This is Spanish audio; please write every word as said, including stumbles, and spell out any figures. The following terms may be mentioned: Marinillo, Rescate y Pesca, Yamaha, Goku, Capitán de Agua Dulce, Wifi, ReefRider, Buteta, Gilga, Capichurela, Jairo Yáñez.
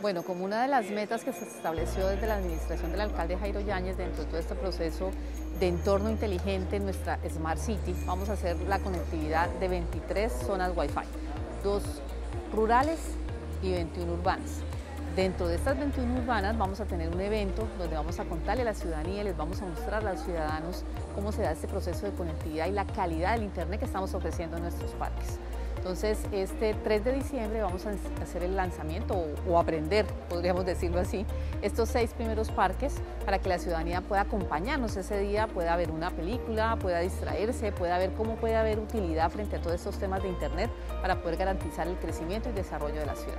Bueno, como una de las metas que se estableció desde la administración del alcalde Jairo Yáñez dentro de todo este proceso de entorno inteligente en nuestra Smart City, vamos a hacer la conectividad de veintitrés zonas Wi-Fi, dos rurales y veintiuna urbanas. Dentro de estas veintiuna urbanas vamos a tener un evento donde vamos a contarle a la ciudadanía, les vamos a mostrar a los ciudadanos cómo se da este proceso de conectividad y la calidad del internet que estamos ofreciendo en nuestros parques. Entonces, este tres de diciembre vamos a hacer el lanzamiento o, o aprender, podríamos decirlo así, estos seis primeros parques para que la ciudadanía pueda acompañarnos ese día, pueda ver una película, pueda distraerse, pueda ver cómo puede haber utilidad frente a todos estos temas de internet para poder garantizar el crecimiento y desarrollo de la ciudad.